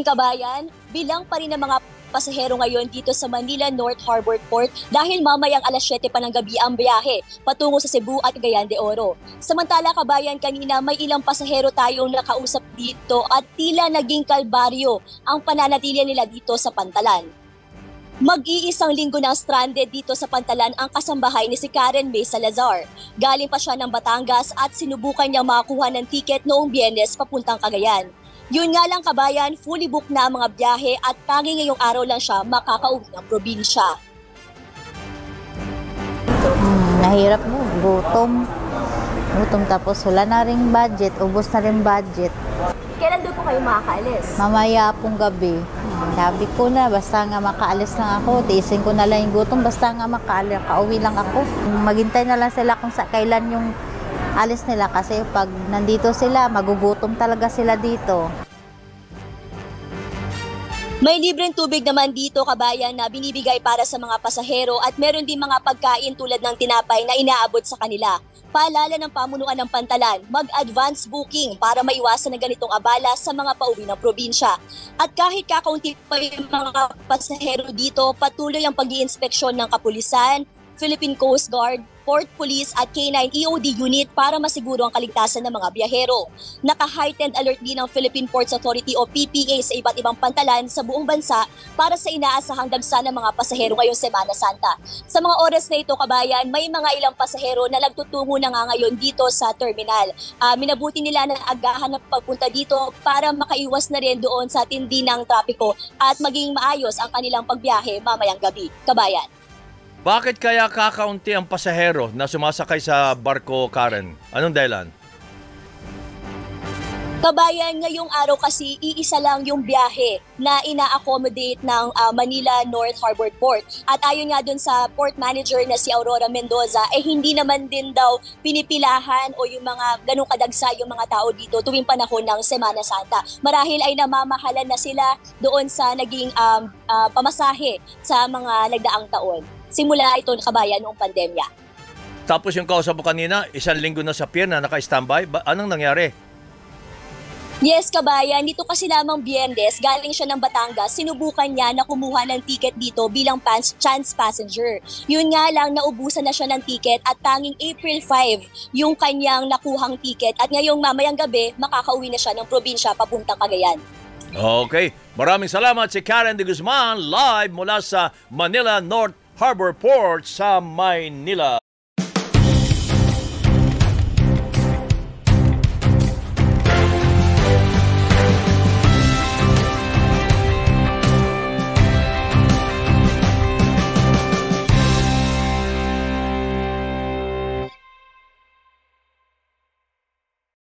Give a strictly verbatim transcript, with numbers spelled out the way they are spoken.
Kabayan, bilang pa rin ng mga pasahero ngayon dito sa Manila North Harbor Port dahil mamayang alas siyete pa ng gabi ang biyahe patungo sa Cebu at Cagayan de Oro. Samantala kabayan, kanina may ilang pasahero tayong nakausap dito at tila naging kalbaryo ang pananatili nila dito sa Pantalan. Mag-iisang linggo ng stranded dito sa Pantalan ang kasambahay ni si Karen Mesa Lazar. Galing pa siya ng Batangas at sinubukan niyang makakuha ng tiket noong Biyernes papuntang Cagayan. Yun nga lang kabayan, fully booked na ang mga biyahe at tanging ngayong araw lang siya makakauwi ng probinsya. Mm, nahirap mo, gutom. Gutom tapos wala na rin budget, ubos na rin budget. Kailan doon po kayo makakaalis? Mamaya pong gabi. Sabi ko na, basta nga makaalis lang ako, tiisin ko na lang yung gutom, basta nga makaalis, kauwi lang ako. Maghintay na lang sila kung sa kailan yung alis nila kasi pag nandito sila, magugutom talaga sila dito. May libreng tubig naman dito kabayan na binibigay para sa mga pasahero at meron din mga pagkain tulad ng tinapay na inaabot sa kanila. Paalala ng pamunuan ng Pantalan, mag-advance booking para maiwasan ng ganitong abala sa mga pauwi ng probinsya. At kahit kakaunti pa yung mga pasahero dito, patuloy ang pag-iinspeksyon ng kapulisan, Philippine Coast Guard, Port Police at K nine E O D Unit para masiguro ang kaligtasan ng mga biyahero. Naka-heightened alert din ng Philippine Ports Authority o P P A sa iba't ibang pantalan sa buong bansa para sa inaasahang dagsa ng mga pasahero ngayong Semana Santa. Sa mga oras na ito, kabayan, may mga ilang pasahero na nagtutungo na nga ngayon dito sa terminal. Uh, minabuti nila na agahan ng pagpunta dito para makaiwas na rin doon sa tindi ng trapiko at maging maayos ang kanilang pagbiyahe mamayang gabi. Kabayan. Bakit kaya kakaunti ang pasahero na sumasakay sa barko, Karen? Anong dahilan? Kabayan, ngayong araw kasi iisa lang yung biyahe na ina-accommodate ng uh, Manila North Harbor Port. At ayon nga dun sa port manager na si Aurora Mendoza, eh hindi naman din daw pinipilahan o yung mga ganong kadagsa yung mga tao dito tuwing panahon ng Semana Santa. Marahil ay namamahalan na sila doon sa naging um, uh, pamasahe sa mga nagdaang taon. Simula ito kabayan noong pandemya. Tapos yung kausap mo kanina, isang linggo na sa pier na naka-standby. Anong nangyari? Yes, kabayan. Dito kasi lamang Biyernes, galing siya ng Batangas, sinubukan niya na kumuha ng ticket dito bilang pans chance passenger. Yun nga lang, naubusan na siya ng ticket at tanging April five yung kanyang nakuhang ticket. At ngayong mamayang gabi, makakauwi na siya ng probinsya papuntang Cagayan. Okay. Maraming salamat si Karen de Guzman, live mula sa Manila North Harbor Port sa Maynila.